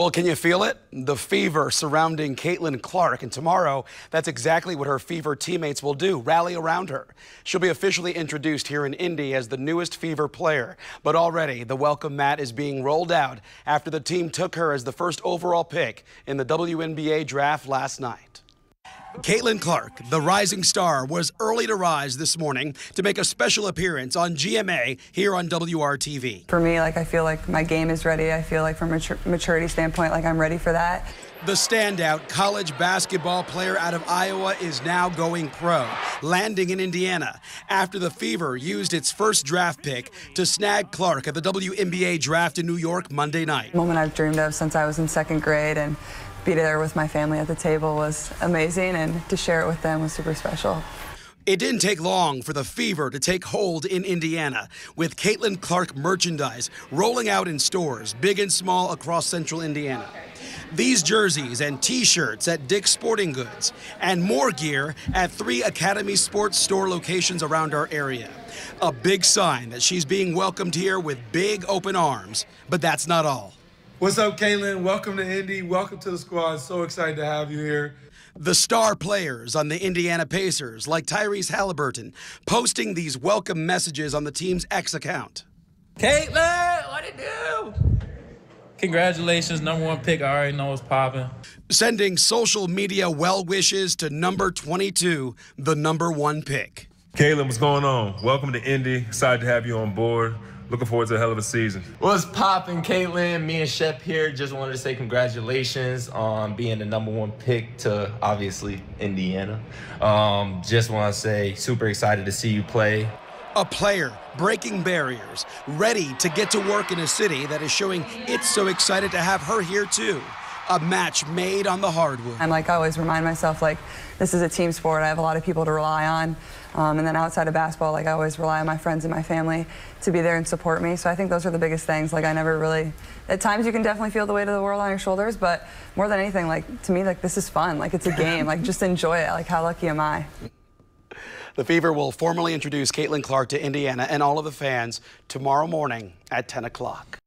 Well, can you feel it? The fever surrounding Caitlin Clark. And tomorrow, that's exactly what her Fever teammates will do, rally around her. She'll be officially introduced here in Indy as the newest Fever player. But already, the welcome mat is being rolled out after the team took her as the first overall pick in the WNBA draft last night. Caitlin Clark, the rising star, was early to rise this morning to make a special appearance on GMA here on WRTV. For me, I feel like my game is ready. I feel like from a maturity standpoint, I'm ready for that. The standout college basketball player out of Iowa is now going pro, landing in Indiana after the Fever used its first draft pick to snag Clark at the WNBA draft in New York Monday night. The moment I've dreamed of since I was in second grade, and being there with my family at the table was amazing, and to share it with them was super special. It didn't take long for the Fever to take hold in Indiana, with Caitlin Clark merchandise rolling out in stores, big and small, across central Indiana. These jerseys and T-shirts at Dick's Sporting Goods, and more gear at 3 Academy Sports store locations around our area. A big sign that she's being welcomed here with big open arms. But that's not all. What's up, Caitlin? Welcome to Indy. Welcome to the squad. So excited to have you here. The star players on the Indiana Pacers, like Tyrese Halliburton, posting these welcome messages on the team's X account. Caitlin, what it do? Congratulations, #1 pick. I already know it's popping. Sending social media well wishes to number 22, the #1 pick. Caitlin, what's going on? Welcome to Indy. Excited to have you on board. Looking forward to a hell of a season. What's poppin', Caitlin? Me and Shep here. Just wanted to say congratulations on being the #1 pick to, obviously, Indiana. Just want to say super excited to see you play. A player breaking barriers, ready to get to work in a city that is showing it's so excited to have her here, too. A match made on the hardwood. And I always remind myself, this is a team sport. I have a lot of people to rely on. And then outside of basketball, I always rely on my friends and my family to be there and support me. So I think those are the biggest things. I never really, at times you can definitely feel the weight of the world on your shoulders, but more than anything, to me, this is fun. It's a game. Just enjoy it. How lucky am I? The Fever will formally introduce Caitlin Clark to Indiana and all of the fans tomorrow morning at 10 o'clock.